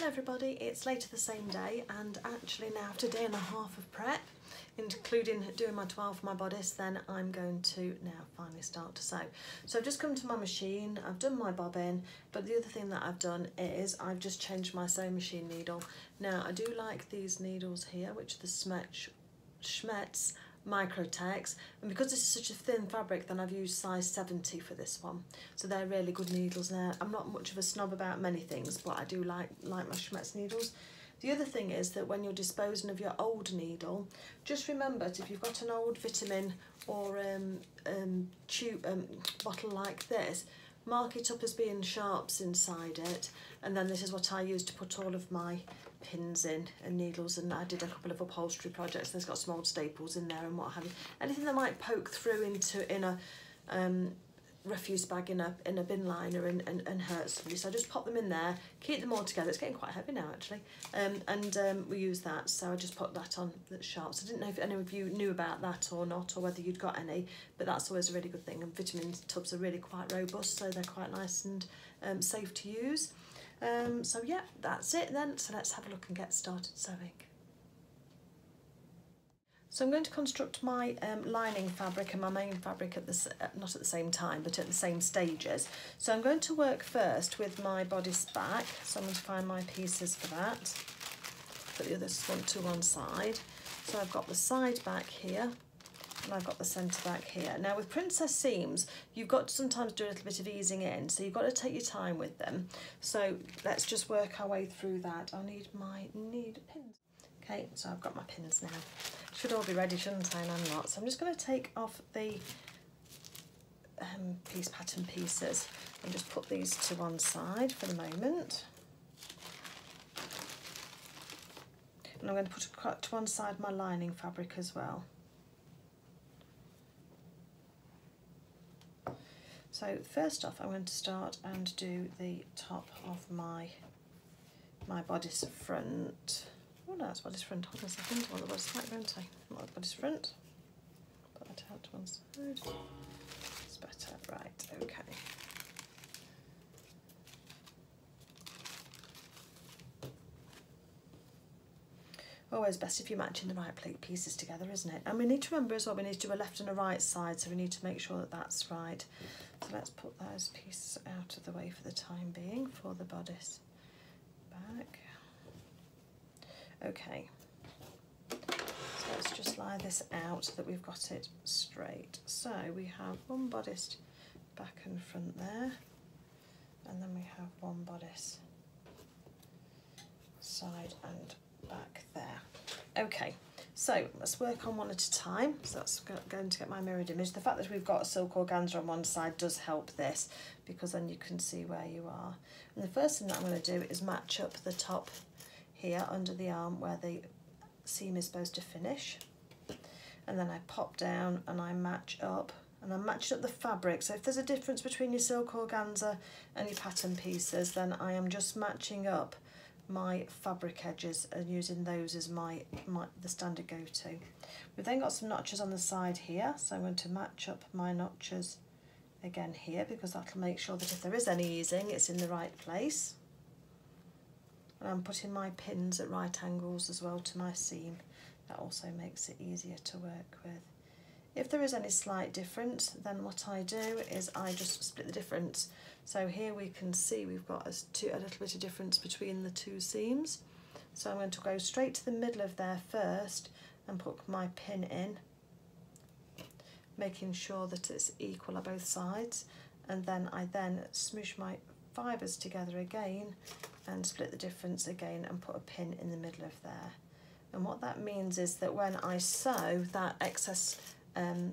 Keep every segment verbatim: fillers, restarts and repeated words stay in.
Hello everybody, it's later the same day, and actually now after a day and a half of prep, including doing my twirl for my bodice, then I'm going to now finally start to sew. So I've just come to my machine, I've done my bobbin, but the other thing that I've done is I've just changed my sewing machine needle. Now I do like these needles here, which are the Schmetz, Schmetz Microtex, and because this is such a thin fabric, then I've used size seventy for this one. So they're really good needles now. I'm not much of a snob about many things, but I do like, like my Schmetz needles. The other thing is that when you're disposing of your old needle, just remember that if you've got an old vitamin or um, um, tube, um, bottle like this, mark it up as being sharps inside it, and then this is what I use to put all of my pins in and needles, and I did a couple of upholstery projects, and it's got some old staples in there and what have you. Anything that might poke through into in a um, refuse bag in a, in a bin liner and, and, and hurt somebody. So I just pop them in there, keep them all together. It's getting quite heavy now actually, um, and um, we use that, so I just put that on that's sharp. So I didn't know if any of you knew about that or not, or whether you'd got any, but that's always a really good thing, and vitamin tubs are really quite robust, so they're quite nice and um, safe to use. Um, so yeah, that's it then, so let's have a look and get started sewing. So I'm going to construct my um, lining fabric and my main fabric at the, not at the same time, but at the same stages. So I'm going to work first with my bodice back, so I'm going to find my pieces for that, put the other one to one side. So I've got the side back here, and I've got the centre back here. Now with princess seams, you've got to sometimes do a little bit of easing in, so you've got to take your time with them. So let's just work our way through that. I need my needle pins. Okay, so I've got my pins now. Should all be ready, shouldn't I? And I'm not. So I'm just going to take off the um, piece pattern pieces and just put these to one side for the moment. And I'm going to put to one side my lining fabric as well. So first off, I'm going to start and do the top of my my bodice front. Oh no, that's bodice front. Hold on a second. I want the bodice back, don't I? I want the bodice front. Put that out to one side. It's better. Right, okay. Always best if you're matching the right pieces together, isn't it? And we need to remember as well, we need to do a left and a right side, so we need to make sure that that's right. So let's put those pieces out of the way for the time being for the bodice back. Okay, so let's just lie this out so that we've got it straight. So we have one bodice back and front there, and then we have one bodice side and back there. Okay, so let's work on one at a time. So that's going to get my mirrored image. The fact that we've got a silk organza on one side does help this, because then you can see where you are. And the first thing that I'm going to do is match up the top here under the arm where the seam is supposed to finish, and then I pop down and I match up, and I'm matching up the fabric. So if there's a difference between your silk organza and your pattern pieces, then I am just matching up my fabric edges and using those as my, my the standard go-to. We've then got some notches on the side here, so I'm going to match up my notches again here, because that'll make sure that if there is any easing, it's in the right place. And I'm putting my pins at right angles as well to my seam. That also makes it easier to work with. If there is any slight difference, then what I do is I just split the difference. So here we can see we've got a, two, a little bit of difference between the two seams. So I'm going to go straight to the middle of there first and put my pin in, making sure that it's equal on both sides. And then I then smoosh my fibres together again and split the difference again and put a pin in the middle of there. And what that means is that when I sew, that excess um,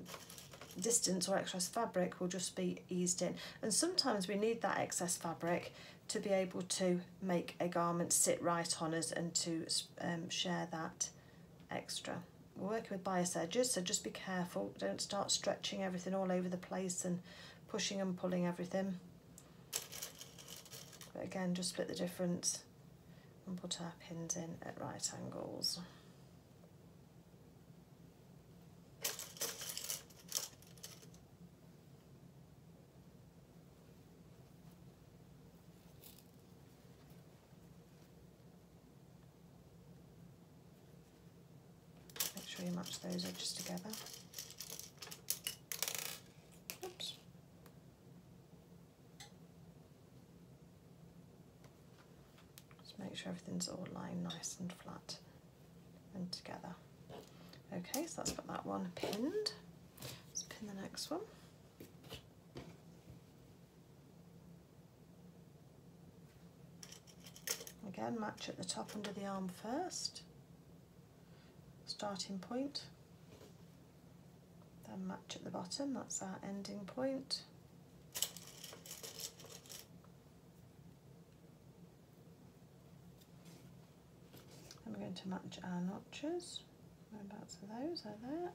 distance or excess fabric will just be eased in. And sometimes we need that excess fabric to be able to make a garment sit right on us and to um, share that extra. We're working with bias edges, so just be careful. Don't start stretching everything all over the place and pushing and pulling everything. But again, just split the difference and put our pins in at right angles. really match those edges together. Oops. Just make sure everything's all lying nice and flat and together. Okay, so that's got that one pinned. Let's pin the next one. Again, match at the top under the arm first, starting point, then match at the bottom, that's our ending point. And we're going to match our notches, whereabouts are those, are there,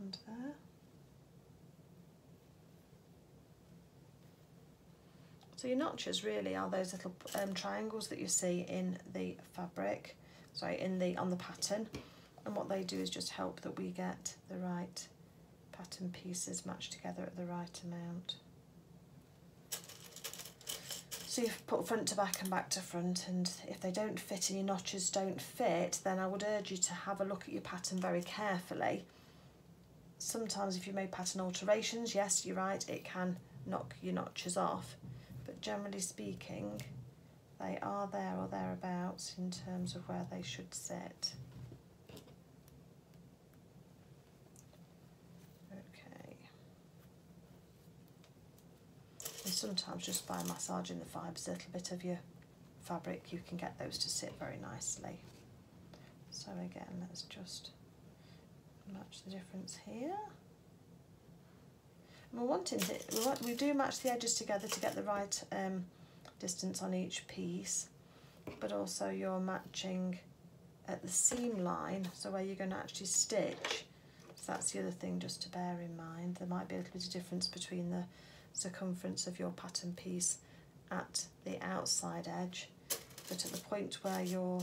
and there. So your notches really are those little um, triangles that you see in the fabric, sorry, in the, on the pattern, and what they do is just help that we get the right pattern pieces matched together at the right amount. So you've put front to back and back to front, and if they don't fit and your notches don't fit, then I would urge you to have a look at your pattern very carefully. Sometimes if you made pattern alterations, yes, you're right, it can knock your notches off. But generally speaking, they are there or thereabouts in terms of where they should sit. Okay. And sometimes just by massaging the fibres a little bit of your fabric, you can get those to sit very nicely. So again, let's just match the difference here. We're wanting to, we, want, we do match the edges together to get the right um, distance on each piece, but also you're matching at the seam line, so where you're going to actually stitch. So that's the other thing just to bear in mind. There might be a little bit of difference between the circumference of your pattern piece at the outside edge, but at the point where your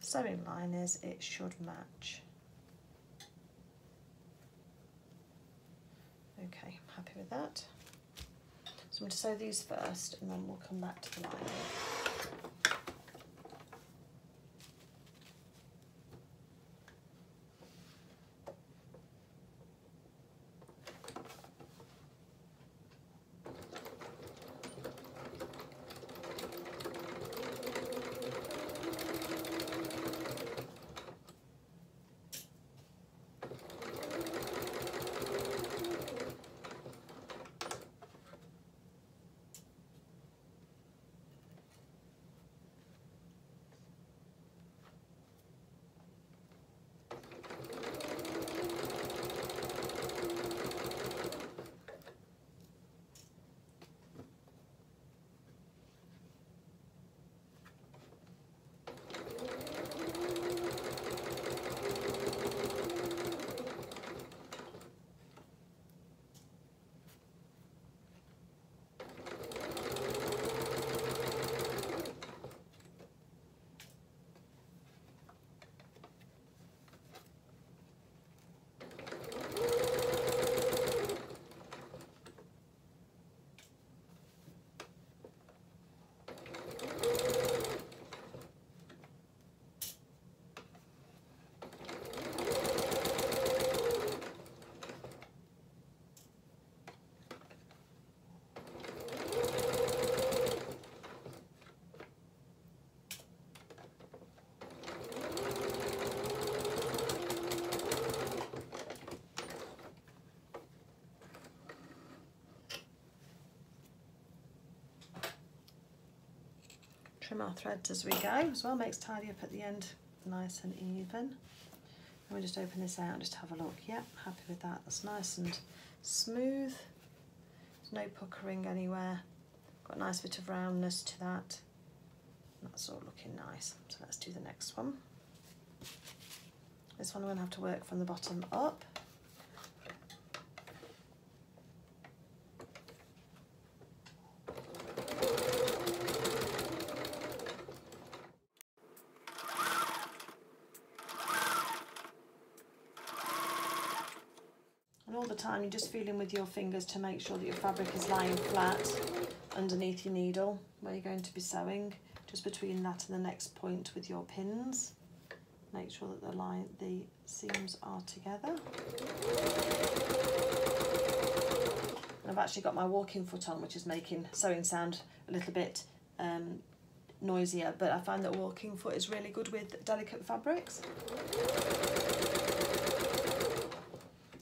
sewing line is, it should match. Okay, I'm happy with that. So I'm going to sew these first and then we'll come back to the lining. Trim our threads as we go as well, makes tidy up at the end nice and even. And we'll just open this out and just have a look. Yep, happy with that, that's nice and smooth. There's no puckering anywhere. Got a nice bit of roundness to that. And that's all looking nice. So let's do the next one. This one we're gonna have to work from the bottom up. Time you're just feeling with your fingers to make sure that your fabric is lying flat underneath your needle where you're going to be sewing, just between that and the next point with your pins. make sure that the line, the seams are together. And I've actually got my walking foot on, which is making sewing sound a little bit um, noisier, but I find that walking foot is really good with delicate fabrics.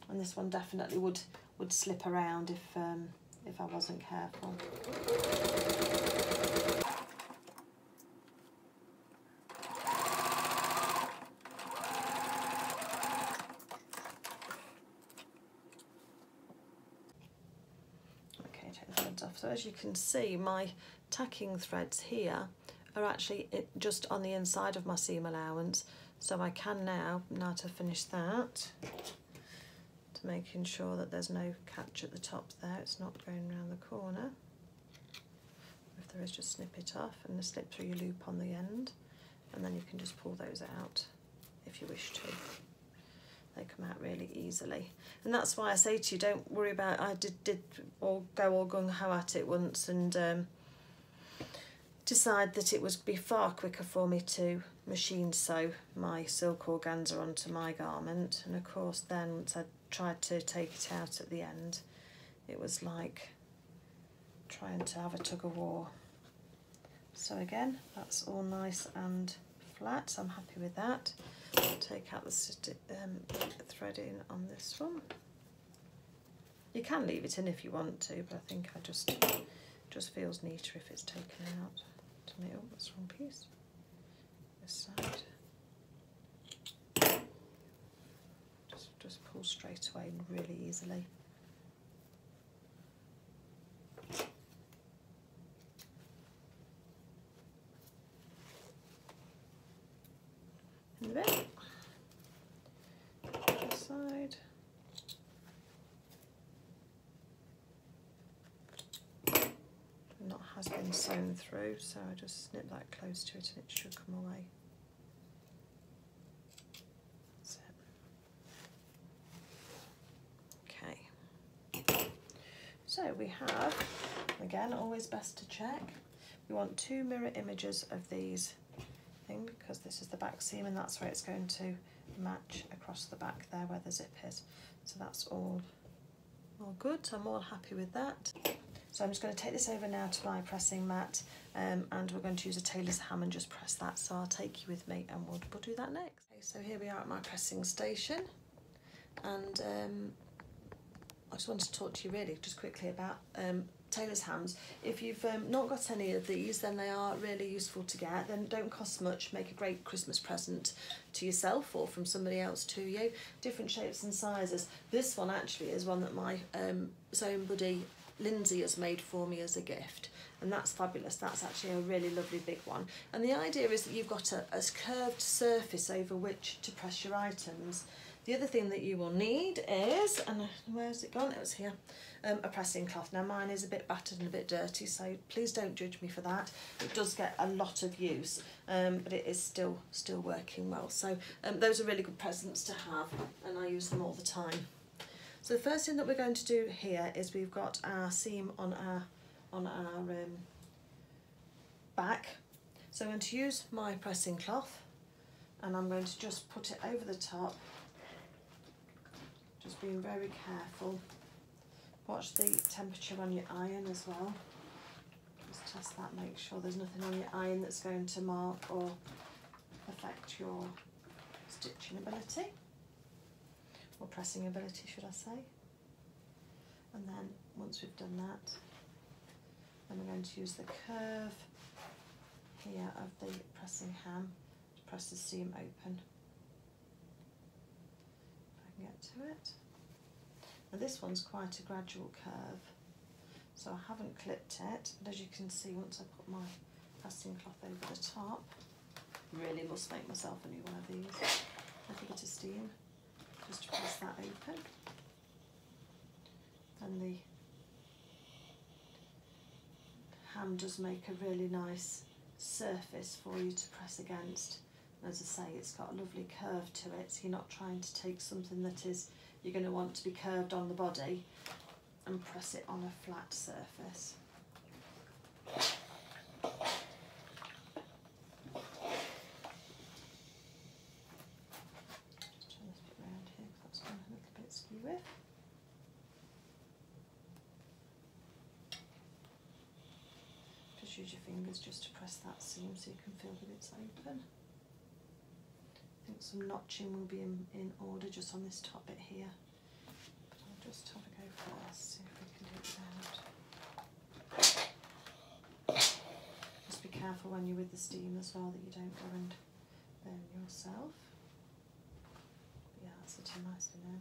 And this one definitely would would slip around if um, if I wasn't careful. Okay, take the threads off. So as you can see, my tacking threads here are actually just on the inside of my seam allowance, so I can now, now to finish that, to making sure that there's no catch at the top there, it's not going around the corner. If there is, just snip it off and then slip through your loop on the end, and then you can just pull those out if you wish to. They come out really easily, and that's why I say to you, don't worry about, I did did all go all gung-ho at it once and um, decide that it would be far quicker for me to machine sew my silk organza onto my garment, and of course then once I tried to take it out at the end, it was like trying to have a tug-of-war. So again, that's all nice and flat, so I'm happy with that. Take out the um, thread in on this one. You can leave it in if you want to, but I think I just just feels neater if it's taken out. To me, oh, that's the wrong piece. This side. Just just pull straight away really easily. And then side. Knot has been sewn through, so I just snip that close to it and it should come away. That's it. Okay. So we have, again, always best to check. We want two mirror images of these things because this is the back seam and that's where it's going to match across the back there where the zip is. So that's all all good, so I'm all happy with that. So I'm just going to take this over now to my pressing mat, um, and we're going to use a Tailor's Ham and just press that, so I'll take you with me and we'll, we'll do that next. Okay, so here we are at my pressing station, and um, I just want to talk to you really just quickly about um, Tailor's Hams. If you've um, not got any of these, then they are really useful to get. They don't cost much, make a great Christmas present to yourself or from somebody else to you. Different shapes and sizes. This one actually is one that my um, sewing buddy Lindsay has made for me as a gift, and that's fabulous. That's actually a really lovely big one, and the idea is that you've got a, a curved surface over which to press your items. The other thing that you will need is, and where's it gone? It was here, um, a pressing cloth. Now mine is a bit battered and a bit dirty, so please don't judge me for that. It does get a lot of use, um, but it is still still working well. So um, those are really good presents to have, and I use them all the time. So the first thing that we're going to do here is we've got our seam on our on our um, back. So I'm going to use my pressing cloth, and I'm going to just put it over the top. Just being very careful. Watch the temperature on your iron as well. Just test that, make sure there's nothing on your iron that's going to mark or affect your stitching ability. Or pressing ability, should I say. And then once we've done that, then we're going to use the curve here of the pressing ham to press the seam open. Get to it. Now this one's quite a gradual curve, so I haven't clipped it, but as you can see, once I put my pressing cloth over the top, really must make myself a new one of these. A bit of steam just to press that open, and the ham does make a really nice surface for you to press against. As I say, it's got a lovely curve to it, so you're not trying to take something that is, you're going to want to be curved on the body and press it on a flat surface. just use your fingers just to press that seam so you can feel that it's open. I think some notching will be in, in order just on this top bit here, but I'll just have a go first, see if we can do it without. Just be careful when you're with the steam as well that you don't go and burn yourself. But yeah, that's sitting nicely now.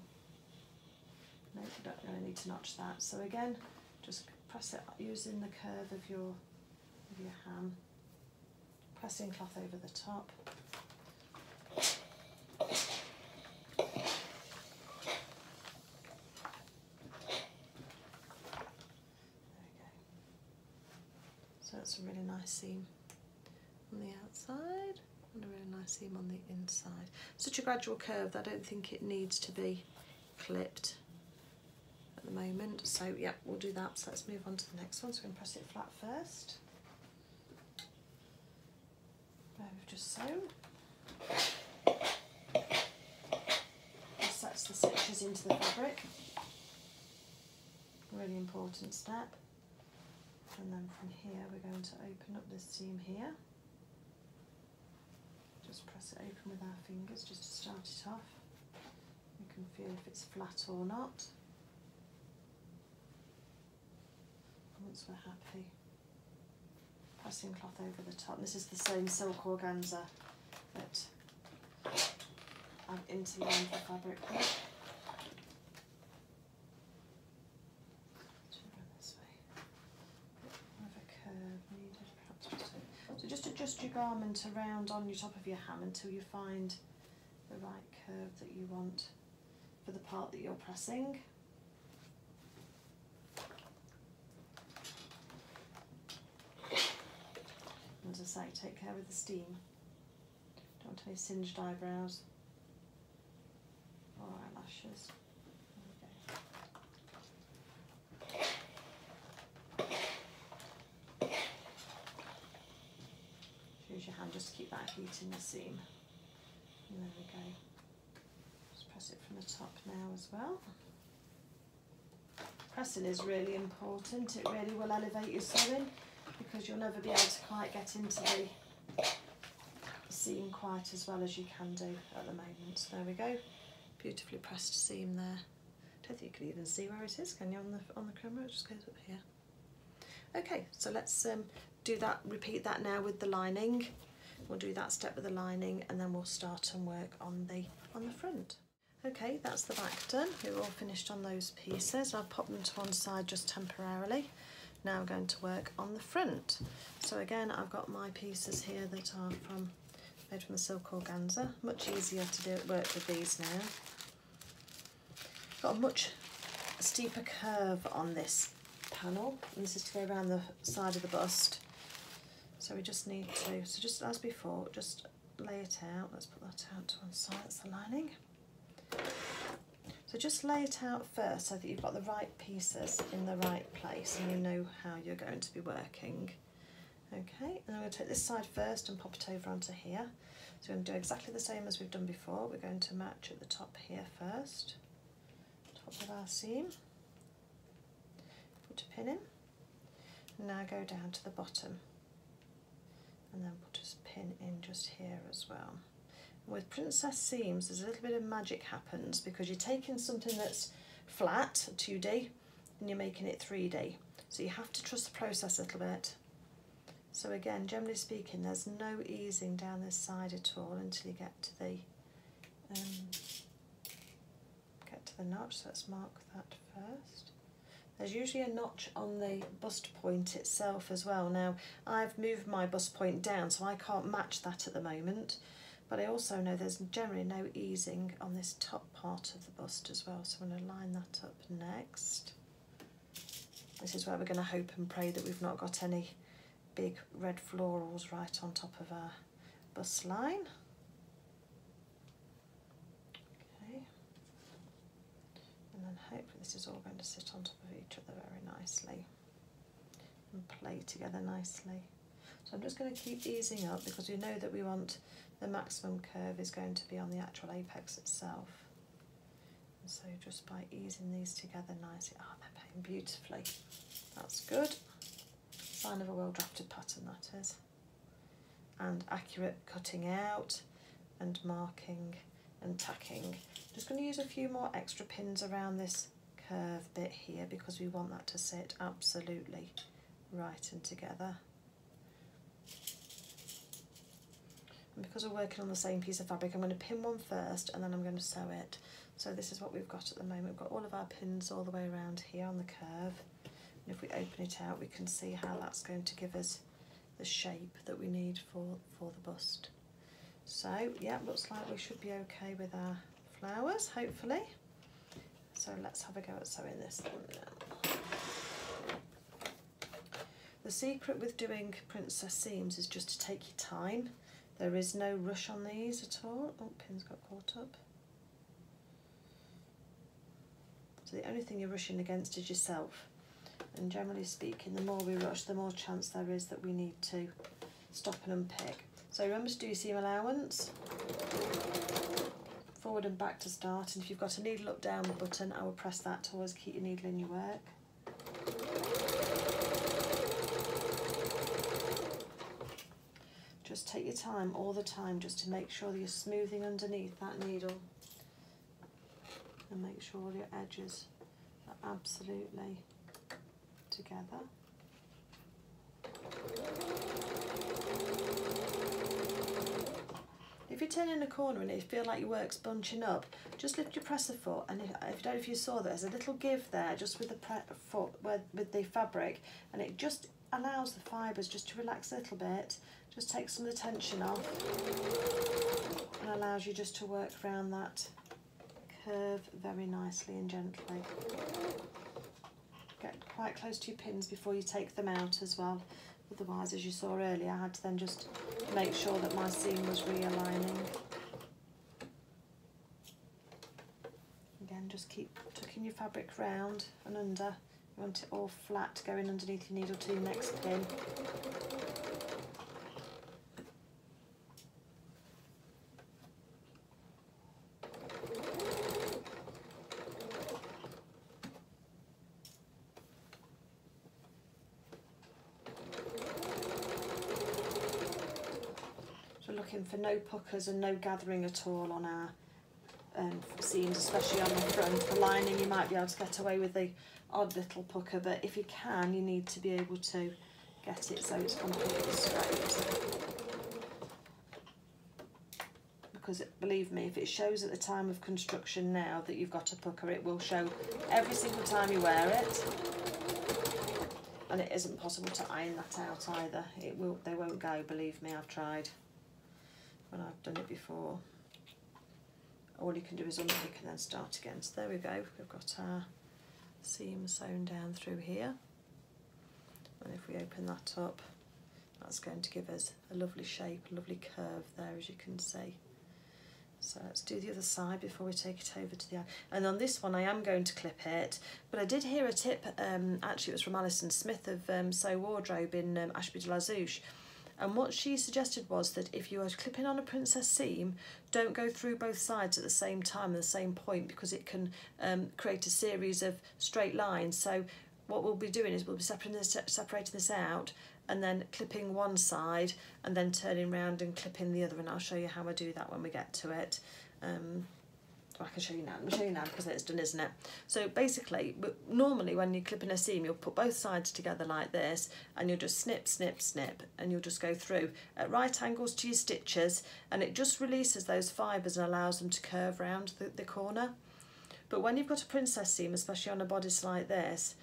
No, you don't really need to notch that. So again, just press it using the curve of your, of your ham, pressing cloth over the top. That's a really nice seam on the outside and a really nice seam on the inside. Such a gradual curve that I don't think it needs to be clipped at the moment. So yeah, we'll do that. So let's move on to the next one. So we're going to press it flat first. There we've just sewn. This sets the stitches into the fabric. Really important step. And then from here we're going to open up this seam here. Just press it open with our fingers just to start it off. You can feel if it's flat or not. And once we're happy, pressing cloth over the top. And this is the same silk organza that I've interlined the fabric with. Garment around on your top of your ham until you find the right curve that you want for the part that you're pressing. And as I say, take care with the steam. Don't want any singed eyebrows or eyelashes. Your hand just to keep that heat in the seam, and there we go. Just press it from the top now as well. Pressing is really important. It really will elevate your sewing because you'll never be able to quite get into the seam quite as well as you can do at the moment. So there we go, beautifully pressed seam there. I don't think you can even see where it is, can you, on the on the camera? It just goes up here. Okay, so let's um, do that, repeat that now with the lining. We'll do that step with the lining and then we'll start and work on the on the front. Okay, that's the back done. We're all finished on those pieces. I'll pop them to one side just temporarily. Now I'm going to work on the front. So again, I've got my pieces here that are from made from the silk organza. Much easier to do work with these now. Got a much steeper curve on this panel, and this is to go around the side of the bust. So we just need to, so just as before, just lay it out. Let's put that out to one side, that's the lining. So just lay it out first so that you've got the right pieces in the right place and you know how you're going to be working. Okay, and I'm going to take this side first and pop it over onto here. So we're going to do exactly the same as we've done before. We're going to match at the top here first, top of our seam, put a pin in, now go down to the bottom. And then put a pin in just here as well. With princess seams, there's a little bit of magic happens because you're taking something that's flat, two D, and you're making it three D. So you have to trust the process a little bit. So again, generally speaking, there's no easing down this side at all until you get to the um, get to the notch. So let's mark that first. There's usually a notch on the bust point itself as well. Now, I've moved my bust point down, so I can't match that at the moment. But I also know there's generally no easing on this top part of the bust as well. So I'm going to line that up next. This is where we're going to hope and pray that we've not got any big red florals right on top of our bust line. And hopefully this is all going to sit on top of each other very nicely and play together nicely. So I'm just going to keep easing up because we know that we want the maximum curve is going to be on the actual apex itself. And so just by easing these together nicely, oh, they're playing beautifully. That's good. fan of a well-drafted pattern, that is. And accurate cutting out and marking and tacking. I'm just going to use a few more extra pins around this curve bit here because we want that to sit absolutely right and together. And because we're working on the same piece of fabric, I'm going to pin one first and then I'm going to sew it. So this is what we've got at the moment. We've got all of our pins all the way around here on the curve. And if we open it out, we can see how that's going to give us the shape that we need for, for the bust. So yeah, looks like we should be okay with our flowers, hopefully. So let's have a go at sewing this one now. The secret with doing princess seams is just to take your time. There is no rush on these at all. Oh, pins got caught up. So the only thing you're rushing against is yourself. And generally speaking, the more we rush, the more chance there is that we need to stop and unpick. So remember to do your seam allowance, forward and back to start. And if you've got a needle up down button, I will press that to always keep your needle in your work. Just take your time all the time just to make sure that you're smoothing underneath that needle and make sure all your edges are absolutely together. If you turn in a corner and you feel like your work's bunching up, just lift your presser foot, and if, I don't know if you saw, there's a little give there just with the foot with, with the fabric, and it just allows the fibres just to relax a little bit, just takes some of the tension off and allows you just to work around that curve very nicely and gently. Get quite close to your pins before you take them out as well. Otherwise, as you saw earlier, I had to then just make sure that my seam was realigning. Again, just keep tucking your fabric round and under. You want it all flat going underneath your needle to your next pin. For no puckers and no gathering at all on our um, seams, especially on the front. The lining, you might be able to get away with the odd little pucker, but if you can, you need to be able to get it so it's completely straight. Because it, believe me, if it shows at the time of construction now that you've got a pucker, it will show every single time you wear it. And it isn't possible to iron that out either. It will, they won't go, believe me, I've tried. When I've done it before. All you can do is unpick and then start again. So there we go, we've got our seam sewn down through here. And if we open that up, that's going to give us a lovely shape, a lovely curve there, as you can see. So let's do the other side before we take it over to the eye. And on this one I am going to clip it, but I did hear a tip, um, actually it was from Alison Smith of um, Sew Wardrobe in um, Ashby de la Zouche. And what she suggested was that if you are clipping on a princess seam, don't go through both sides at the same time and the same point, because it can um, create a series of straight lines. So what we'll be doing is we'll be separating this, separating this out and then clipping one side and then turning round and clipping the other. And I'll show you how I do that when we get to it. Um, I can show you now. I'm showing you now because it's done, isn't it? So basically, normally when you're clipping a seam, you'll put both sides together like this, and you'll just snip, snip, snip, and you'll just go through at right angles to your stitches, and it just releases those fibres and allows them to curve round the, the corner. But when you've got a princess seam, especially on a bodice like this,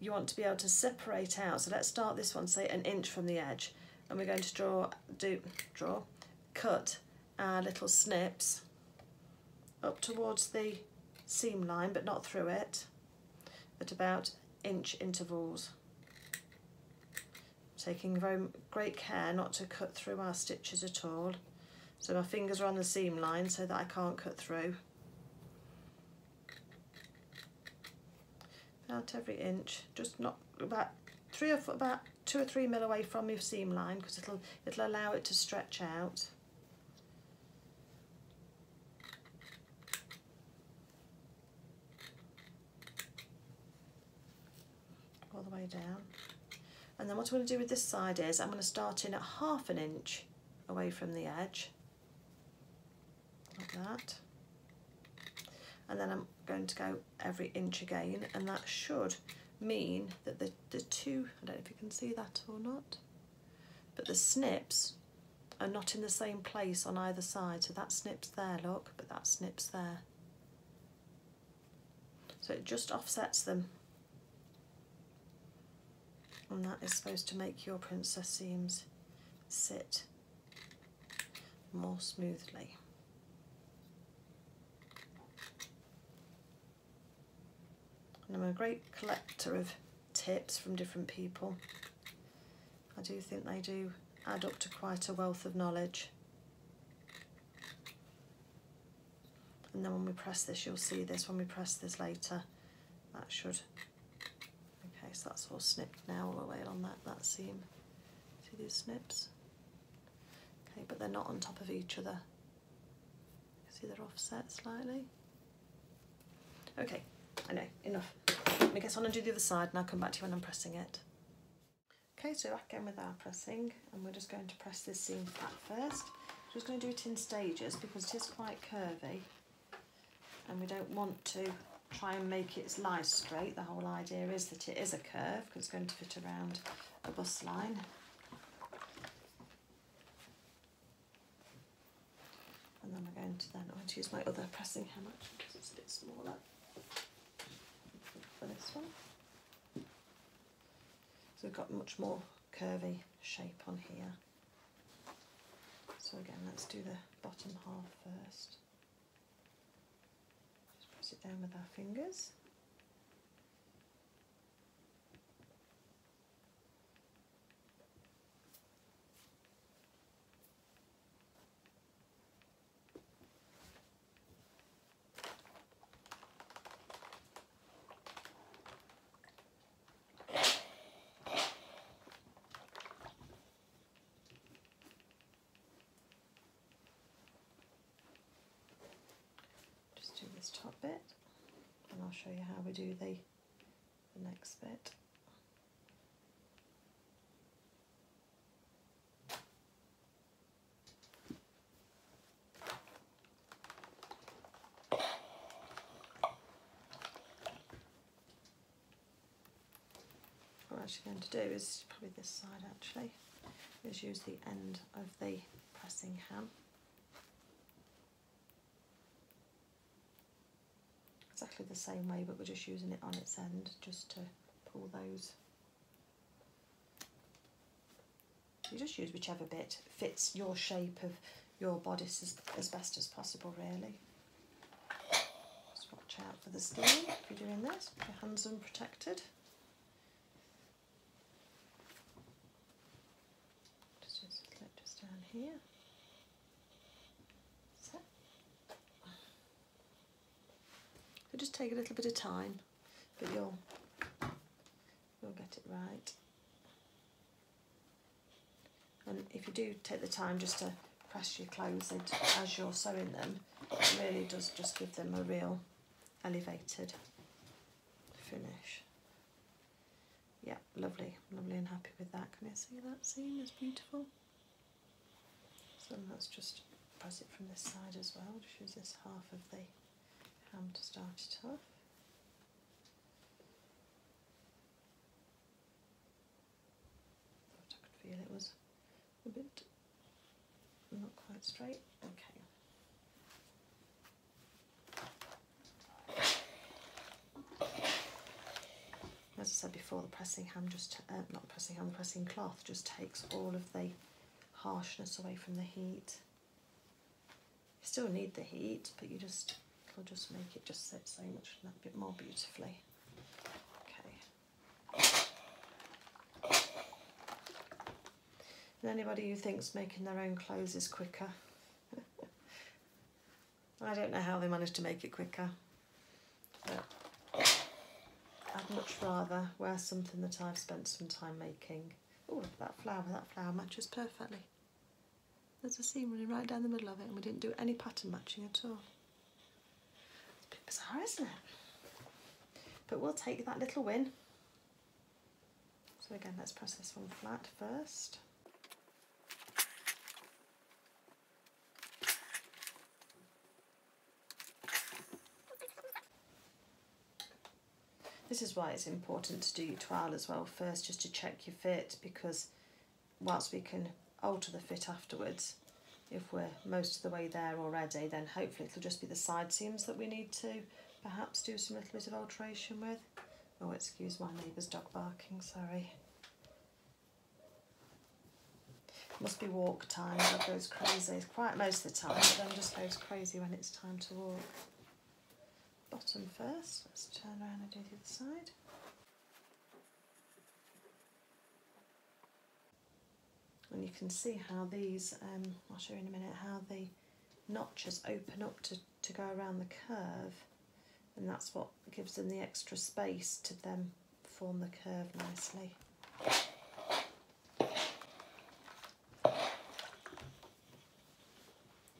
you want to be able to separate out. So let's start this one, say an inch from the edge, and we're going to draw, do, draw, cut our little snips up towards the seam line, but not through it, at about inch intervals, taking very great care not to cut through our stitches at all. So my fingers are on the seam line so that I can't cut through. About every inch, just not about three or four, about two or three mil away from your seam line, because it'll it'll allow it to stretch out. All the way down. And then what I'm going to do with this side is I'm going to start in at half an inch away from the edge, like that. And then I'm going to go every inch again, and that should mean that the, the two, I don't know if you can see that or not, but the snips are not in the same place on either side. So that snip's there, look, but that snip's there. So it just offsets them. And that is supposed to make your princess seams sit more smoothly. And I'm a great collector of tips from different people. I do think they do add up to quite a wealth of knowledge. And then when we press this, you'll see this, when we press this later, that should, okay, so that's all snipped now all the way along that, that seam. See these snips? Okay, but they're not on top of each other. See they're offset slightly? Okay. I know, enough. Let me get on and do the other side and I'll come back to you when I'm pressing it. Okay, so back in with our pressing, and we're just going to press this seam flat first. I'm just going to do it in stages because it is quite curvy and we don't want to try and make it slice straight. The whole idea is that it is a curve because it's going to fit around a bust line. And then we're going to then, I'm going to use my other pressing hammer because it's a bit smaller. This one, so we've got much more curvy shape on here. So again, let's do the bottom half first. Just press it down with our fingers. Top bit, and I'll show you how we do the, the next bit. What we're actually going to do is probably this side actually, is use the end of the pressing ham. Exactly the same way, but we're just using it on its end just to pull those. You just use whichever bit fits your shape of your bodice as, as best as possible, really. Just watch out for the steam if you're doing this, keep your hands unprotected. Just use the clip just down here. Just take a little bit of time, but you'll you'll get it right. And if you do take the time just to press your clothes as you're sewing them, it really does just give them a real elevated finish. Yeah, lovely, lovely and happy with that. Can you see that seam? It's beautiful. So let's just press it from this side as well. Just use this half of the ham to start it off. I could feel it was a bit not quite straight. Okay. As I said before, the pressing ham just uh, not pressing ham, the pressing cloth just takes all of the harshness away from the heat. You still need the heat, but you just I'll just make it just sit so much a bit more beautifully. Okay. And anybody who thinks making their own clothes is quicker, I don't know how they manage to make it quicker. But I'd much rather wear something that I've spent some time making. Oh, that flower, that flower matches perfectly. There's a seam running right down the middle of it, and we didn't do any pattern matching at all. Bizarre, isn't it? But we'll take that little win. So again, let's press this one flat first. This is why it's important to do your toile as well first, just to check your fit, because whilst we can alter the fit afterwards, if we're most of the way there already, then hopefully it'll just be the side seams that we need to perhaps do some little bit of alteration with. Oh, excuse my neighbour's dog barking, sorry. Must be walk time, the dog goes crazy. It's quite most of the time, but then just goes crazy when it's time to walk. Bottom first, let's turn around and do the other side. And you can see how these, um, I'll show you in a minute, how the notches open up to, to go around the curve, and that's what gives them the extra space to then form the curve nicely. You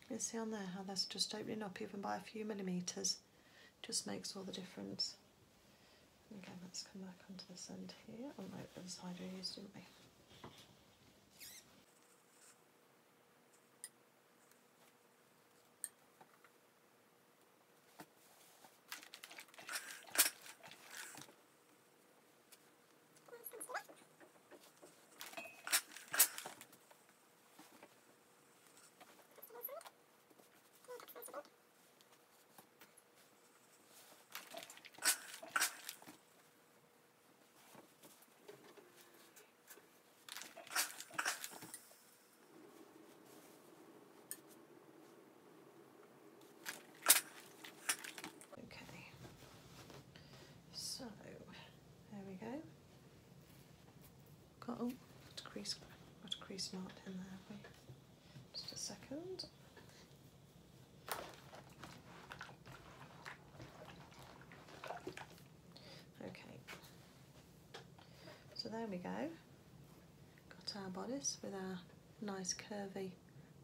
can see on there how that's just opening up even by a few millimetres, just makes all the difference. Again, let's come back onto this end here. Oh no, the other side we used, didn't we? Got, oh, got a crease, got a crease knot in there. Wait, just a second. Okay, so there we go. Got our bodice with our nice curvy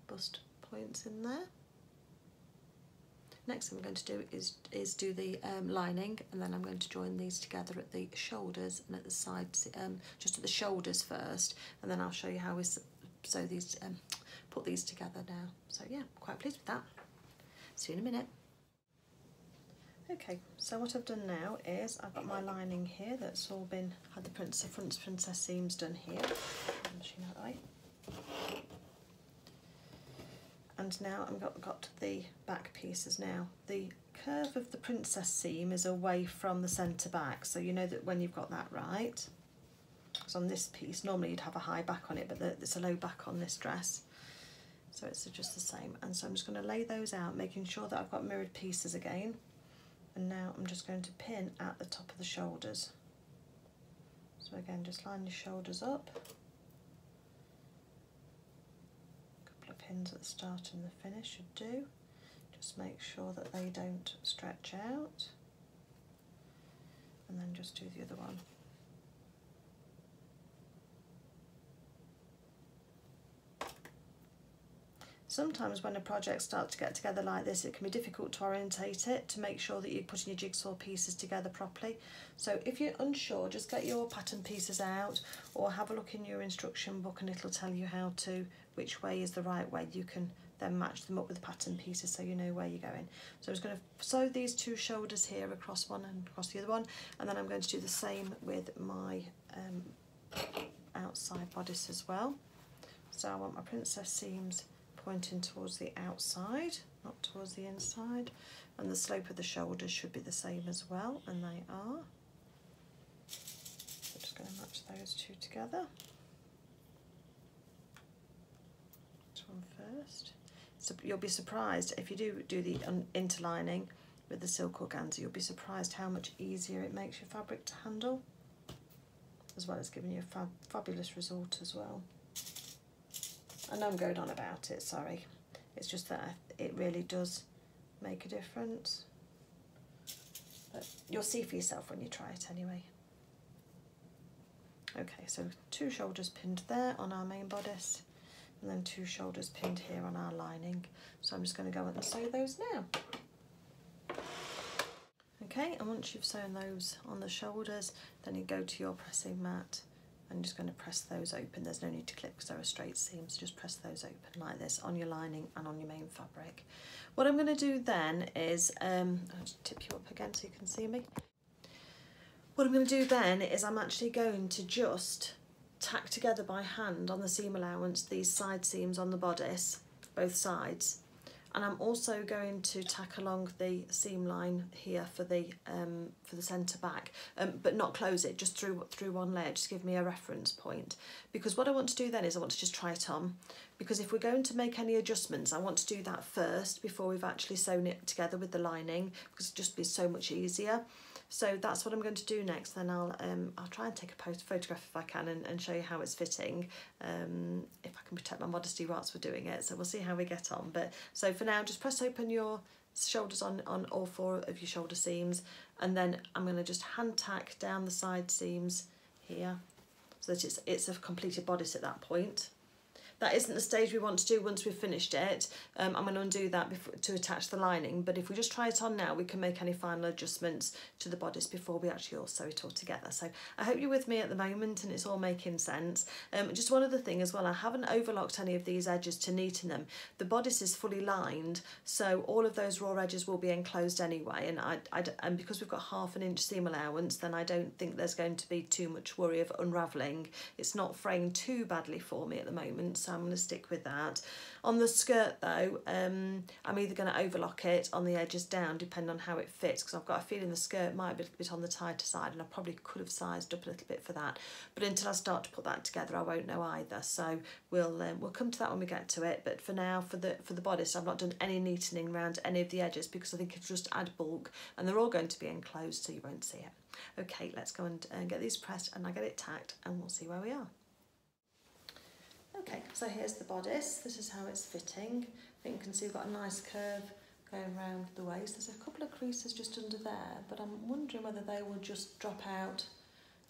bust points in there. Next thing I'm going to do is is do the um, lining, and then I'm going to join these together at the shoulders and at the sides, um, just at the shoulders first, and then I'll show you how we sew these, um, put these together now. So yeah, quite pleased with that. See you in a minute. Okay, so what I've done now is I've got my lining here that's all been, had the princess, front princess seams done here. And now I've got, got the back pieces now. The curve of the princess seam is away from the centre back, so you know that when you've got that right. Because on this piece, normally you'd have a high back on it, but there's a low back on this dress. So it's just the same. And so I'm just going to lay those out, making sure that I've got mirrored pieces again. And now I'm just going to pin at the top of the shoulders. So again, just line your shoulders up. Pins at the start and the finish should do. Just make sure that they don't stretch out, and then just do the other one. Sometimes when a project starts to get together like this, it can be difficult to orientate it, to make sure that you're putting your jigsaw pieces together properly. So if you're unsure, just get your pattern pieces out or have a look in your instruction book, and it'll tell you how to, which way is the right way. You can then match them up with the pattern pieces so you know where you're going. So I'm just going to sew these two shoulders here across one and across the other one, and then I'm going to do the same with my um, outside bodice as well. So I want my princess seams pointing towards the outside, not towards the inside, and the slope of the shoulders should be the same as well, and they are. So I'm just going to match those two together. This one first. So you'll be surprised if you do do the interlining with the silk organza. You'll be surprised how much easier it makes your fabric to handle, as well as giving you a fab fabulous result as well. I know I'm going on about it, sorry. It's just that it really does make a difference. But you'll see for yourself when you try it anyway. Okay, so two shoulders pinned there on our main bodice, and then two shoulders pinned here on our lining. So I'm just going to go and sew those now. Okay, and once you've sewn those on the shoulders, then you go to your pressing mat I'm just going to press those open. There's no need to clip because they're a straight seam, so just press those open like this on your lining and on your main fabric. What I'm going to do then is, um, I'll just tip you up again so you can see me. What I'm going to do then is I'm actually going to just tack together by hand on the seam allowance these side seams on the bodice, both sides, and I'm also going to tack along the seam line here for the um, for the centre back, um, but not close it, just through through one layer, just give me a reference point. Because what I want to do then is I want to just try it on, because if we're going to make any adjustments, I want to do that first before we've actually sewn it together with the lining, because it'd just be so much easier. So that's what I'm going to do next. Then I'll um, I'll try and take a post photograph if I can, and, and show you how it's fitting, um, if I can protect my modesty whilst we're doing it. So we'll see how we get on. But so for now, just press open your shoulders on, on all four of your shoulder seams, and then I'm going to just hand tack down the side seams here, so that it's, it's a completed bodice at that point. That isn't the stage we want to do once we've finished it. Um, I'm going to undo that before, to attach the lining, but if we just try it on now, we can make any final adjustments to the bodice before we actually all sew it all together. So I hope you're with me at the moment and it's all making sense. Um, just one other thing as well, I haven't overlocked any of these edges to neaten them. The bodice is fully lined, so all of those raw edges will be enclosed anyway, and, I, I, and because we've got half an inch seam allowance, then I don't think there's going to be too much worry of unravelling. It's not fraying too badly for me at the moment, so I'm going to stick with that. On the skirt though, um, I'm either going to overlock it on the edges down, depending on how it fits, because I've got a feeling the skirt might be a little bit on the tighter side, and I probably could have sized up a little bit for that. But until I start to put that together, I won't know either. So we'll um, we'll come to that when we get to it. But for now, for the for the bodice, I've not done any neatening around any of the edges, because I think it'll just add bulk, and they're all going to be enclosed, so you won't see it. Okay, let's go and uh, get these pressed, and I get it tacked, and we'll see where we are. Okay, so here's the bodice. This is how it's fitting. I think you can see we've got a nice curve going round the waist. There's a couple of creases just under there, but I'm wondering whether they will just drop out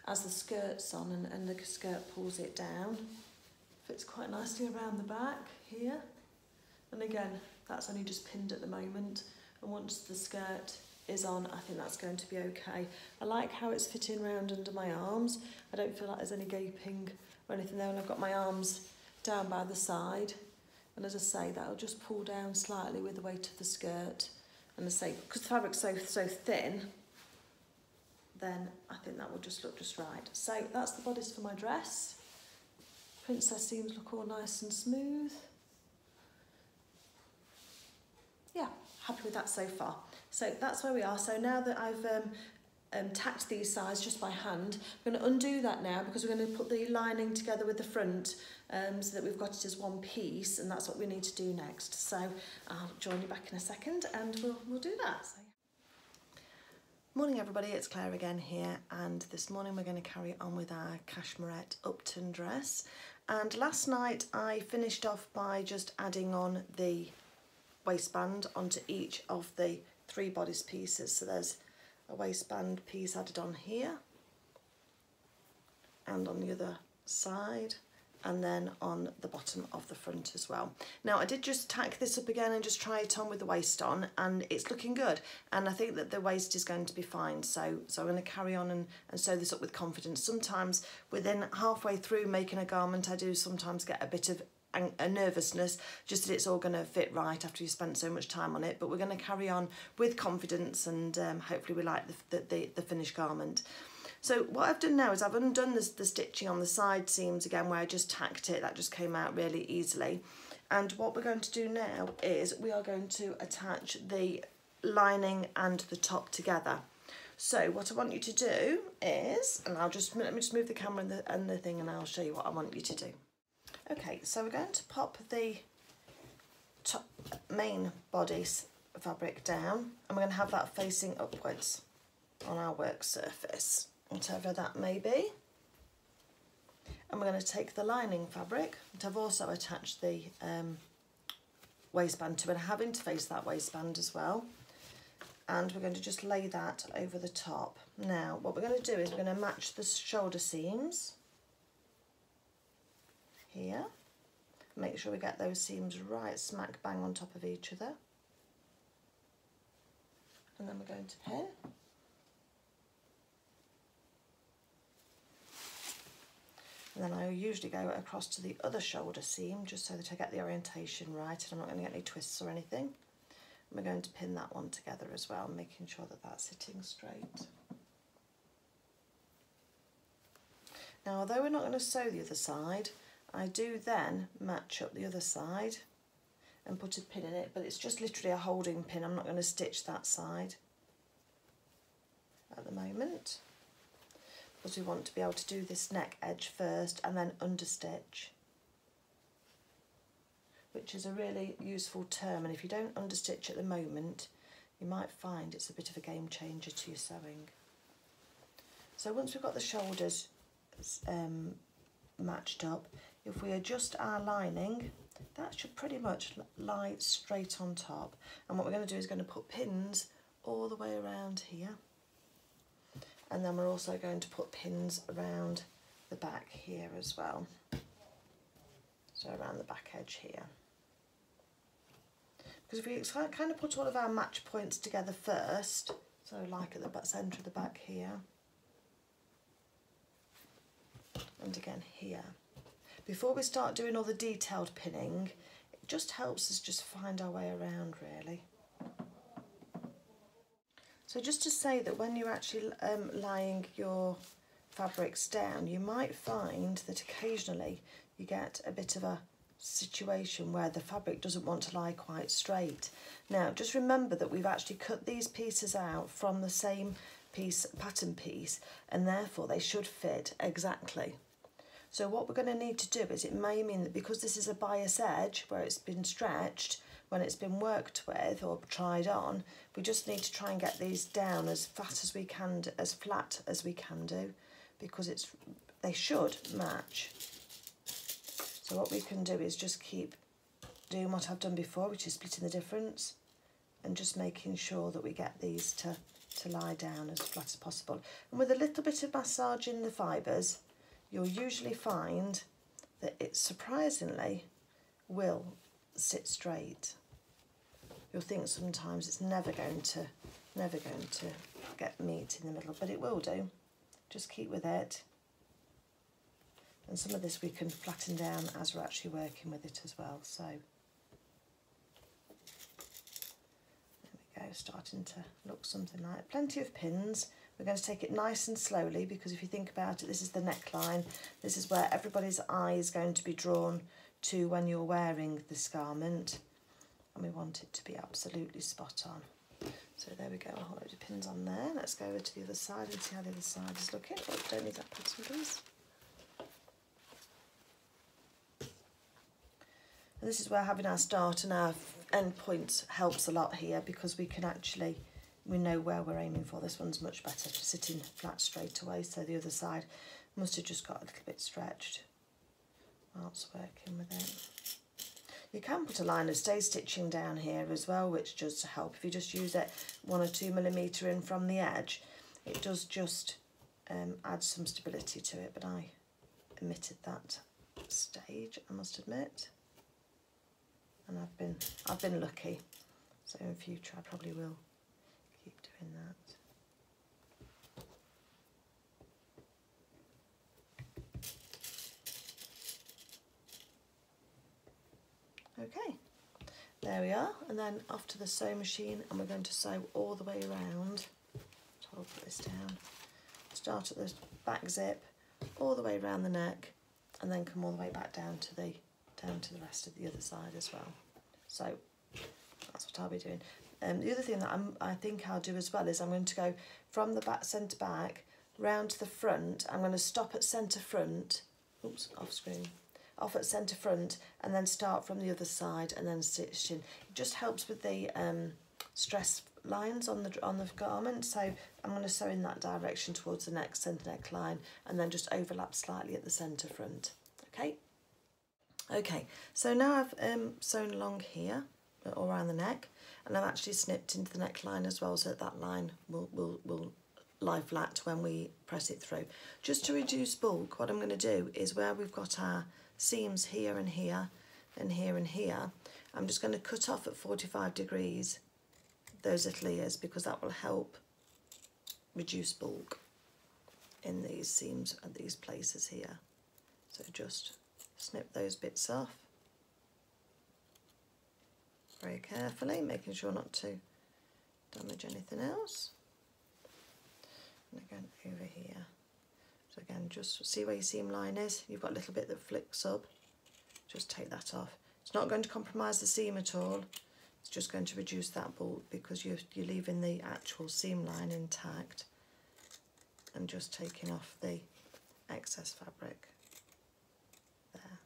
as the skirt's on and, and the skirt pulls it down. Fits quite nicely around the back here. And again, that's only just pinned at the moment. And once the skirt is on, I think that's going to be okay. I like how it's fitting round under my arms. I don't feel like there's any gaping or anything there, and I've got my arms down by the side, and as I say, that'll just pull down slightly with the weight of the skirt. And as I say, because the fabric's so so thin, then I think that will just look just right. So that's the bodice for my dress. Princess seams look all nice and smooth. Yeah, happy with that so far. So that's where we are. So now that I've um, Um, tacked these sides just by hand, I'm going to undo that now, because we're going to put the lining together with the front, um, so that we've got it as one piece, and that's what we need to do next. So I'll join you back in a second and we'll, we'll do that. So, yeah. Morning everybody, it's Claire again here, and this morning we're going to carry on with our Cashmerette Upton dress. And last night I finished off by just adding on the waistband onto each of the three bodice pieces. So there's a waistband piece added on here and on the other side, and then on the bottom of the front as well. Now I did just tack this up again and just try it on with the waist on, and it's looking good, and I think that the waist is going to be fine, so so I'm going to carry on and, and sew this up with confidence. Sometimes within halfway through making a garment, I do sometimes get a bit of a nervousness, just that it's all going to fit right after you spent so much time on it. But we're going to carry on with confidence, and um, hopefully we like the, the, the finished garment. So what I've done now is I've undone this, the stitching on the side seams again where I just tacked it. That just came out really easily. And what we're going to do now is we are going to attach the lining and the top together. So what I want you to do is, and I'll just, let me just move the camera and the, and the thing, and I'll show you what I want you to do. Okay, so we're going to pop the top main bodice fabric down, and we're going to have that facing upwards on our work surface, whatever that may be. And we're going to take the lining fabric, which I've also attached the um, waistband to, and I have interfaced that waistband as well. And we're going to just lay that over the top. Now, what we're going to do is we're going to match the shoulder seams here, make sure we get those seams right smack bang on top of each other, and then we're going to pin. And then I usually go across to the other shoulder seam just so that I get the orientation right and I'm not going to get any twists or anything. And we're going to pin that one together as well, making sure that that's sitting straight. Now, although we're not going to sew the other side, I do then match up the other side and put a pin in it, but it's just literally a holding pin. I'm not going to stitch that side at the moment, because we want to be able to do this neck edge first and then understitch, which is a really useful term, and if you don't understitch at the moment you might find it's a bit of a game changer to your sewing. So once we've got the shoulders um, matched up, if we adjust our lining, that should pretty much lie straight on top, and what we're going to do is going to put pins all the way around here. And then we're also going to put pins around the back here as well. So around the back edge here. Because if we kind of put all of our match points together first, so like at the centre of the back here, and again here. Before we start doing all the detailed pinning, it just helps us just find our way around really. So just to say that when you're actually um, lying your fabrics down, you might find that occasionally you get a bit of a situation where the fabric doesn't want to lie quite straight. Now just remember that we've actually cut these pieces out from the same piece, pattern piece, and therefore they should fit exactly. So what we're going to need to do is, it may mean that because this is a bias edge where it's been stretched, when it's been worked with or tried on, we just need to try and get these down as flat as we can, as flat as we can do, because it's they should match. So what we can do is just keep doing what I've done before, which is splitting the difference, and just making sure that we get these to, to lie down as flat as possible. And with a little bit of massage in the fibres, you'll usually find that it surprisingly will sit straight. You'll think sometimes it's never going to, never going to get meat in the middle, but it will do. Just keep with it. And some of this we can flatten down as we're actually working with it as well. So there we go, starting to look something like plenty of pins. We're going to take it nice and slowly, because if you think about it, this is the neckline. This is where everybody's eye is going to be drawn to when you're wearing this garment, and we want it to be absolutely spot on. So there we go, a whole load of pins on there. Let's go over to the other side and see how the other side is looking. Oh, don't need that pattern, please. And this is where having our start and our end points helps a lot here, because we can actually, we know where we're aiming for. This one's much better for sitting flat straight away, so the other side must have just got a little bit stretched whilst working with it. You can put a line of stay stitching down here as well, which does help. If you just use it one or two millimetre in from the edge, it does just um, add some stability to it, but I omitted that stage, I must admit. And I've been, I've been lucky, so in future I probably will keep doing that. Okay, there we are, and then off to the sewing machine, and we're going to sew all the way around. So I'll put this down, start at the back zip, all the way around the neck, and then come all the way back down to the down to the rest of the other side as well. So that's what I'll be doing. Um, the other thing that I'm, I think I'll do as well is I'm going to go from the back centre back round to the front. I'm going to stop at centre front, oops, off screen, off at centre front, and then start from the other side and then stitch in. It just helps with the um, stress lines on the on the garment. So I'm going to sew in that direction towards the next centre neckline, and then just overlap slightly at the centre front. Okay. Okay. So now I've um, sewn along here or around the neck, and I've actually snipped into the neckline as well, so that, that line will will will. lie flat when we press it through. Just to reduce bulk, what I'm going to do is where we've got our seams here and here and here and here, I'm just going to cut off at forty-five degrees those little ears, because that will help reduce bulk in these seams at these places here So just snip those bits off very carefully, making sure not to damage anything else. And again over here. So again, just see where your seam line is. You've got a little bit that flicks up. Just take that off. It's not going to compromise the seam at all. It's just going to reduce that bulk because you're, you're leaving the actual seam line intact and just taking off the excess fabric there.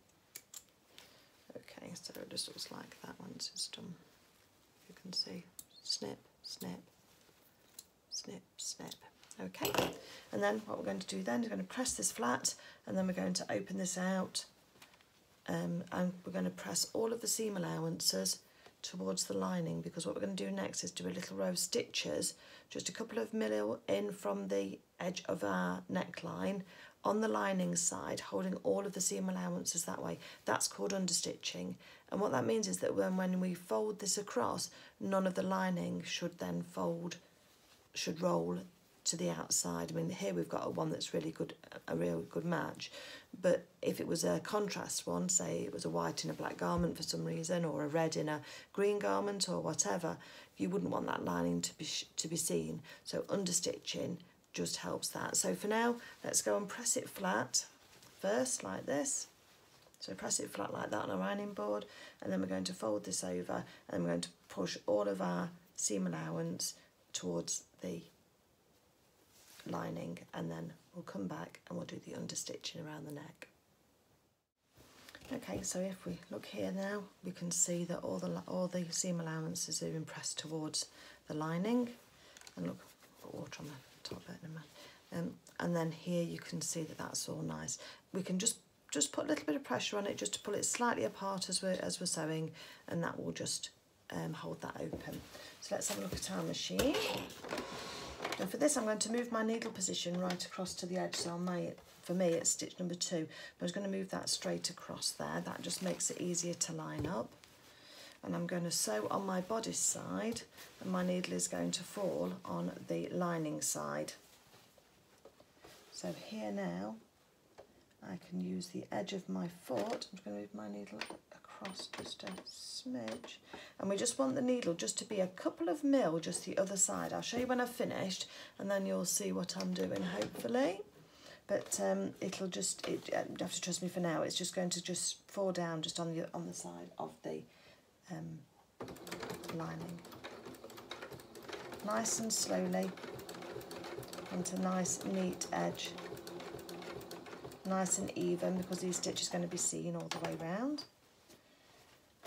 Okay, so it just looks like that once it's done. You can see, snip, snip, snip, snip. Okay, and then what we're going to do then is we're going to press this flat, and then we're going to open this out, um, and we're going to press all of the seam allowances towards the lining, because what we're going to do next is do a little row of stitches, just a couple of mil in from the edge of our neckline on the lining side, holding all of the seam allowances that way. That's called understitching, and what that means is that when, when we fold this across, none of the lining should then fold, should roll to the outside. I mean, here we've got a one that's really good, a real good match, but if it was a contrast one, say it was a white in a black garment for some reason, or a red in a green garment or whatever, you wouldn't want that lining to be to be seen. So understitching just helps that. So for now, let's go and press it flat first, like this. So press it flat like that on our ironing board, and then we're going to fold this over, and we're going to push all of our seam allowance towards the lining, and then we'll come back and we'll do the understitching around the neck. Okay, so if we look here now, we can see that all the all the seam allowances are been pressed towards the lining, and look, put water on the top bit in a minute. Um, and then here you can see that that's all nice. We can just just put a little bit of pressure on it just to pull it slightly apart as we're as we're sewing, and that will just um, hold that open. So let's have a look at our machine. And for this, I'm going to move my needle position right across to the edge. So I'll make it, for me, it's stitch number two. But I'm just going to move that straight across there. That just makes it easier to line up. And I'm going to sew on my bodice side, and my needle is going to fall on the lining side. So here now, I can use the edge of my foot. I'm just going to move my needle across just a smidge, and we just want the needle just to be a couple of mil just the other side. I'll show you when I've finished, and then you'll see what I'm doing, hopefully. But um, it'll just, it, you have to trust me for now, it's just going to just fall down just on the on the side of the um, lining, nice and slowly, into nice neat edge, nice and even, because these stitches are going to be seen all the way round.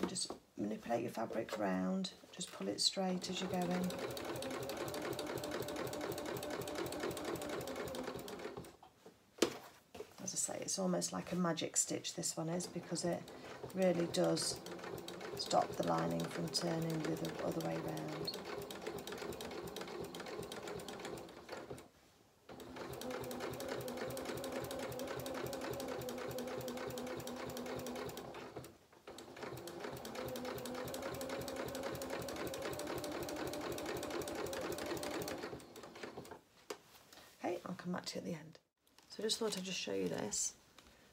And just manipulate your fabric round, just pull it straight as you're going. As I say, it's almost like a magic stitch, this one is, because it really does stop the lining from turning the other, other way round. At the end. So I just thought I'd just show you this.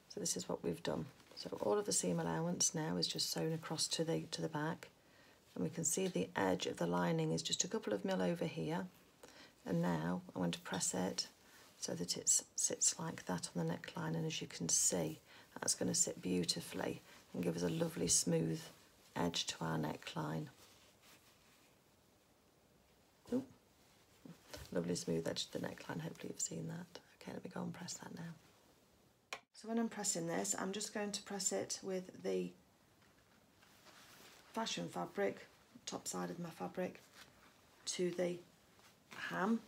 So this is what we've done. So all of the seam allowance now is just sewn across to the to the back, and we can see the edge of the lining is just a couple of mil over here, and now I'm going to press it so that it sits like that on the neckline, and as you can see, that's going to sit beautifully and give us a lovely smooth edge to our neckline. Ooh. Lovely smooth edge to the neckline, hopefully you've seen that. Okay, let me go and press that now. So when I'm pressing this, I'm just going to press it with the fashion fabric, top side of my fabric, to the ham,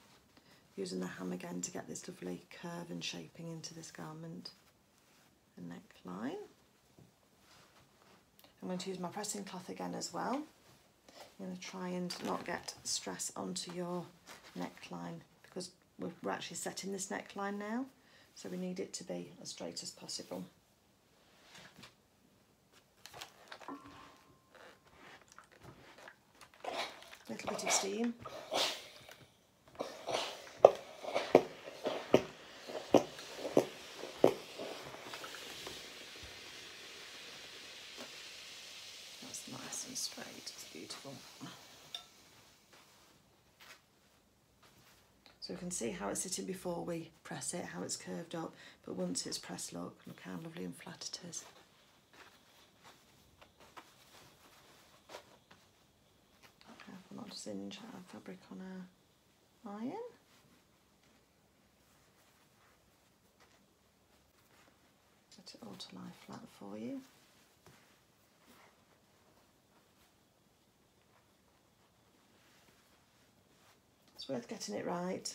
using the ham again to get this lovely curve and shaping into this garment and neckline. I'm going to use my pressing cloth again as well. I'm going to try and not get stress onto your neckline, because we're actually setting this neckline now, so we need it to be as straight as possible. A little bit of steam. Right, it's beautiful. So we can see how it's sitting before we press it, how it's curved up, but once it's pressed, look, look how lovely and flat it is. Careful not to singe our fabric on our iron. Let it all to lie flat for you. Worth getting it right.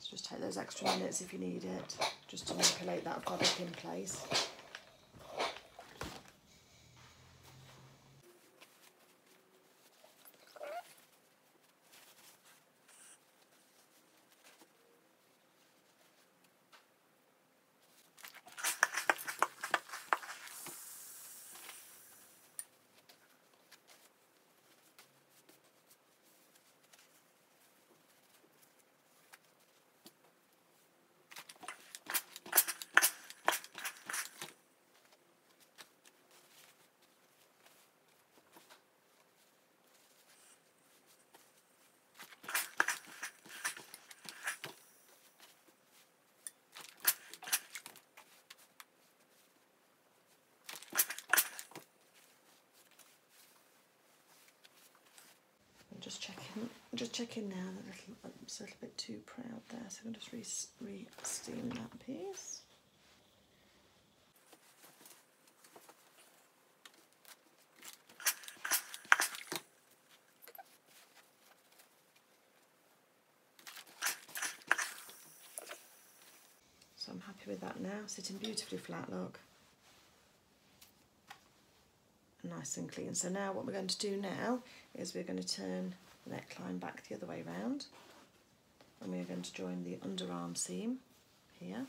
So just take those extra minutes if you need it, just to manipulate that fabric in place. Just checking, just checking now. That little, it's a little bit too proud there, so I'm going to just re steam that piece. So I'm happy with that now, sitting beautifully flat. Look, nice and clean. So now what we're going to do now is we're going to turn the neckline back the other way round, and we're going to join the underarm seam here,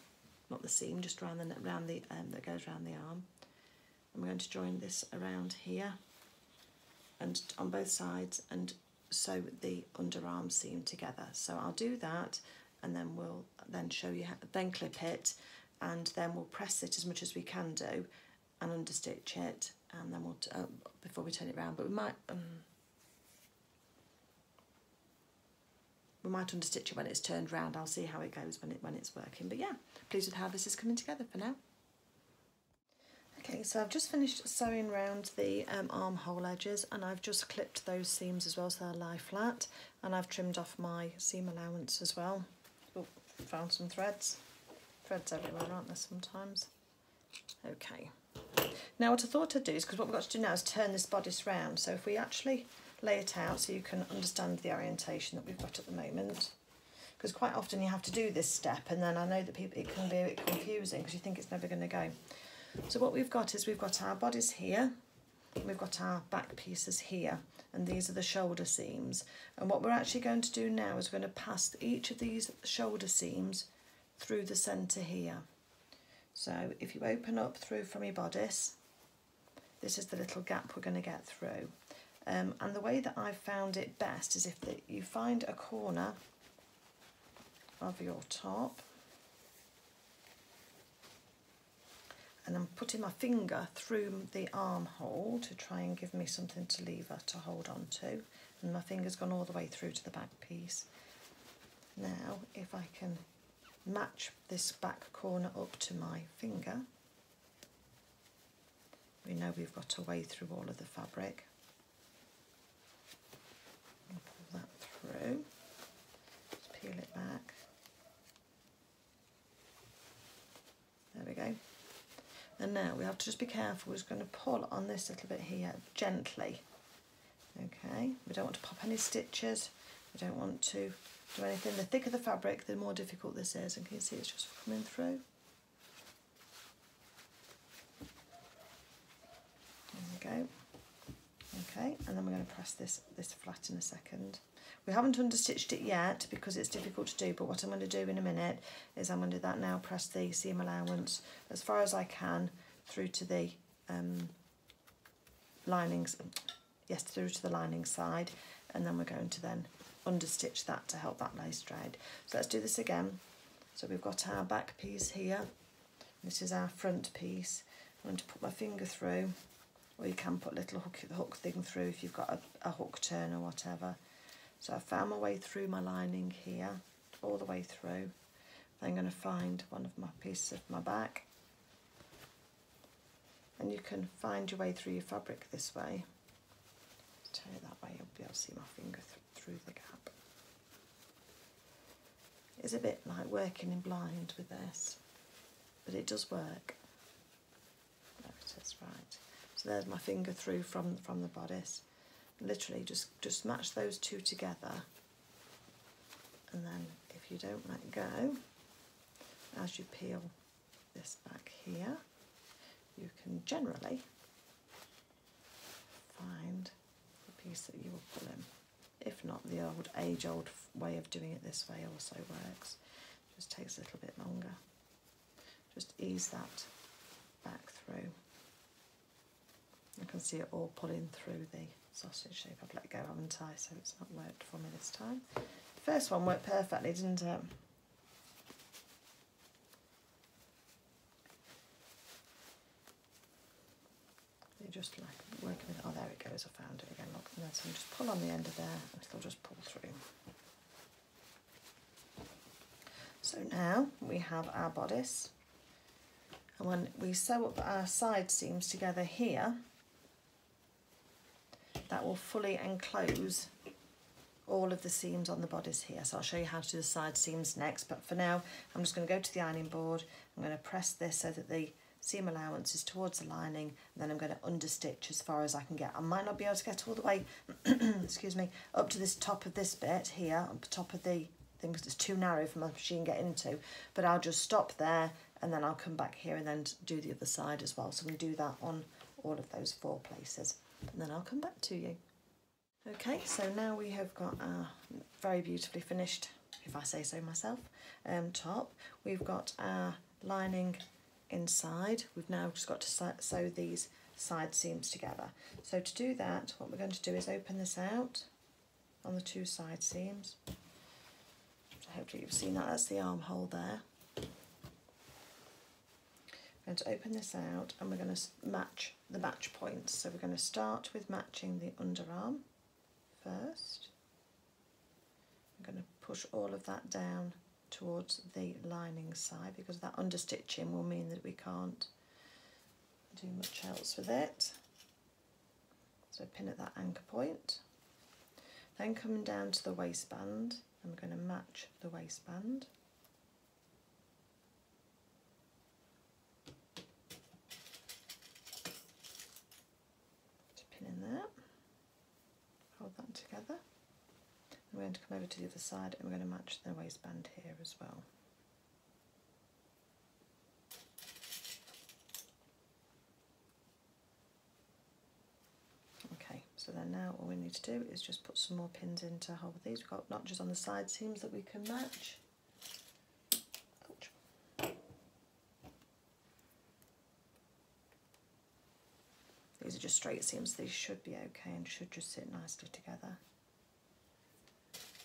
not the seam, just round the round the um, that goes round the arm, and we're going to join this around here and on both sides and sew the underarm seam together. So I'll do that, and then we'll then show you how, then clip it, and then we'll press it as much as we can do and understitch it. And then we'll, uh, before we turn it round, but we might, um, we might understitch it when it's turned round. I'll see how it goes when it when it's working. But yeah, pleased with how this is coming together for now. Okay, so I've just finished sewing round the um, armhole edges, and I've just clipped those seams as well, so they'll lie flat. And I've trimmed off my seam allowance as well. Oh, found some threads. Threads everywhere, aren't there, sometimes? Okay. Now what I thought I'd do is, because what we've got to do now is turn this bodice round, so if we actually lay it out so you can understand the orientation that we've got at the moment, because quite often you have to do this step, and then I know that people, it can be a bit confusing because you think it's never going to go. So what we've got is we've got our bodice here, we've got our back pieces here, and these are the shoulder seams. And what we're actually going to do now is we're going to pass each of these shoulder seams through the centre here. So if you open up through from your bodice, this is the little gap we're going to get through. Um, and the way that I've found it best is if the, you find a corner of your top, and I'm putting my finger through the armhole to try and give me something to lever to hold on to, and my finger's gone all the way through to the back piece. Now if I can match this back corner up to my finger, we know we've got a way through all of the fabric. I'll pull that through, just peel it back. There we go. And now we have to just be careful, we're just going to pull on this little bit here gently. Okay, we don't want to pop any stitches, we don't want to do anything. The thicker the fabric, the more difficult this is, and can you see it's just coming through? There we go. Okay, and then we're going to press this, this flat in a second. We haven't understitched it yet because it's difficult to do, but what I'm going to do in a minute is I'm going to do that now, press the seam allowance as far as I can through to the um, linings, yes, through to the lining side, and then we're going to then understitch that to help that lie straight. So let's do this again. So we've got our back piece here, this is our front piece. I'm going to put my finger through, or you can put a little hook, hook thing through if you've got a, a hook turn or whatever. So I found my way through my lining here, all the way through. Then I'm going to find one of my pieces of my back, and you can find your way through your fabric this way. Turn it that way, you'll be able to see my finger th through the gap. It's a bit like working in blind with this, but it does work. There it is, right. So there's my finger through from, from the bodice. Literally just, just match those two together, and then if you don't let go, as you peel this back here, you can generally find the piece that you will pull in. If not, the old age-old way of doing it this way also works. Just takes a little bit longer. Just ease that back through. I can see it all pulling through the sausage shape. I've let go, haven't I? So it's not worked for me this time. The first one worked perfectly, didn't it? Just like working with it. Oh, there it goes, I found it again. Look, and then so just pull on the end of there and it'll just pull through. So now we have our bodice, and when we sew up our side seams together here, that will fully enclose all of the seams on the bodice here. So I'll show you how to do the side seams next, but for now I'm just going to go to the ironing board. I'm going to press this so that the seam allowance is towards the lining, and then I'm going to understitch as far as I can get. I might not be able to get all the way, excuse me, up to this top of this bit here, up top of the thing, because it's too narrow for my machine to get into, but I'll just stop there and then I'll come back here and then do the other side as well. So I'm going to do that on all of those four places, and then I'll come back to you. Okay, so now we have got our very beautifully finished, if I say so myself, um, top. We've got our lining inside. We've now just got to sew these side seams together. So to do that, what we're going to do is open this out on the two side seams. Hopefully you've seen that, that's the armhole there. We're going to open this out and we're going to match the match points. So we're going to start with matching the underarm first. I'm going to push all of that down towards the lining side, because that understitching will mean that we can't do much else with it. So pin at that anchor point. Then coming down to the waistband, and we're going to match the waistband. Just pin in there, hold that together. We're going to come over to the other side and we're going to match the waistband here as well. Okay, so then now all we need to do is just put some more pins in to hold these. We've got notches on the side seams that we can match. Ouch. These are just straight seams, these should be okay and should just sit nicely together.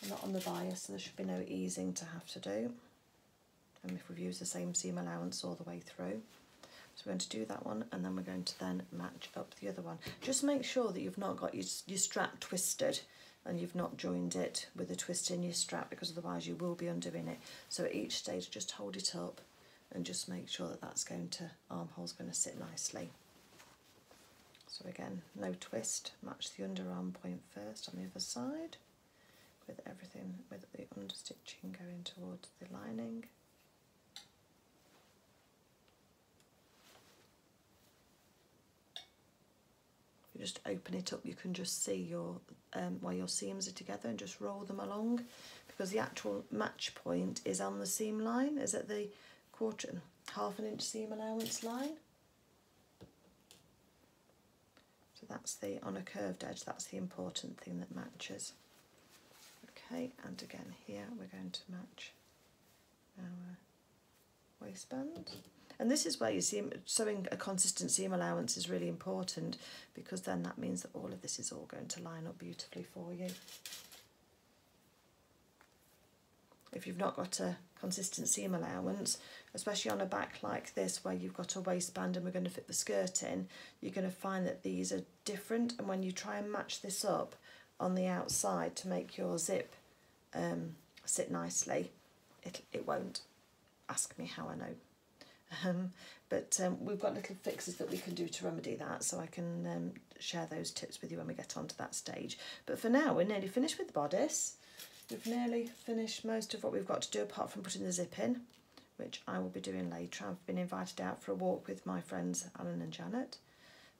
Not on the bias, so there should be no easing to have to do. And if we've used the same seam allowance all the way through, so we're going to do that one, and then we're going to then match up the other one. Just make sure that you've not got your, your strap twisted and you've not joined it with a twist in your strap, because otherwise you will be undoing it. So at each stage just hold it up and just make sure that that's going to, armhole's going to sit nicely. So again, no twist, match the underarm point first on the other side, with everything, with the understitching going towards the lining. You just open it up, you can just see your um, where your seams are together, and just roll them along, because the actual match point is on the seam line, is at the quarter, half an inch seam allowance line. So that's the, on a curved edge, that's the important thing that matches. Okay, and again here we're going to match our waistband, and this is where you see sewing a consistent seam allowance is really important, because then that means that all of this is all going to line up beautifully for you. If you've not got a consistency seam allowance, especially on a back like this where you've got a waistband and we're going to fit the skirt in, you're going to find that these are different. And when you try and match this up on the outside to make your zip um, sit nicely, it, it won't. Ask me how I know. Um, but um, we've got little fixes that we can do to remedy that, so I can um, share those tips with you when we get onto that stage. But for now, we're nearly finished with the bodice. We've nearly finished most of what we've got to do apart from putting the zip in, which I will be doing later. I've been invited out for a walk with my friends Alan and Janet,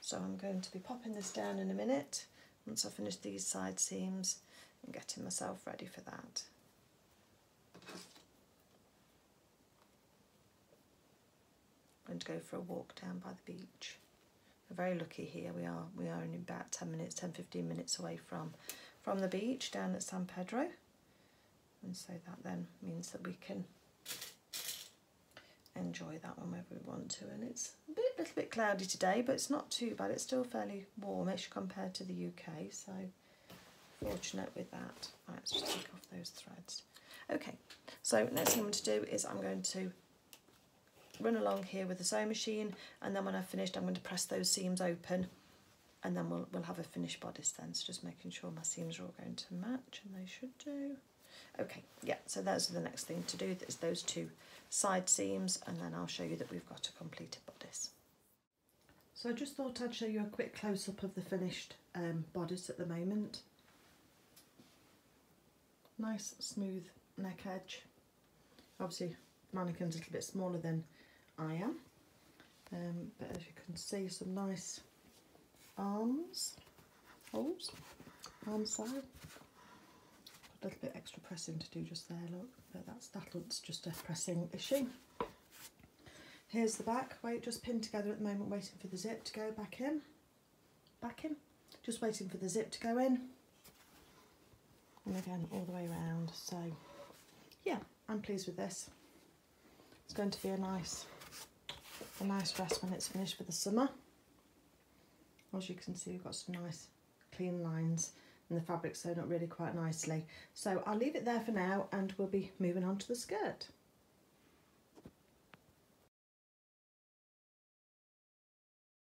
so I'm going to be popping this down in a minute once I finish these side seams and getting myself ready for that. I'm going to go for a walk down by the beach. We're very lucky here. We are we are only about ten minutes, ten fifteen minutes away from from the beach down at San Pedro, and so that then means that we can enjoy that one whenever we want to. And it's a bit little bit cloudy today, but it's not too bad. It's still fairly warmish compared to the U K, so fortunate with that. Right, let's just take off those threads. Okay, so next thing I'm going to do is I'm going to run along here with the sewing machine, and then when I've finished I'm going to press those seams open, and then we'll, we'll have a finished bodice then. So just making sure my seams are all going to match, and they should do. Okay, yeah, so that's the next thing to do, is those two side seams, and then I'll show you that we've got a completed bodice. So I just thought I'd show you a quick close-up of the finished um, bodice at the moment. Nice smooth neck edge. Obviously mannequin's a little bit smaller than I am, um, but as you can see, some nice arms, holes, arm side. Got a little bit extra pressing to do just there, look, but that's that's just a pressing issue. Here's the back. Wait, just pinned together at the moment, waiting for the zip to go back in, back in. Just waiting for the zip to go in, and again all the way around. So yeah, I'm pleased with this. It's going to be a nice, a nice dress when it's finished for the summer. As you can see, we've got some nice clean lines and the fabric's sewn up really quite nicely. So I'll leave it there for now, and we'll be moving on to the skirt.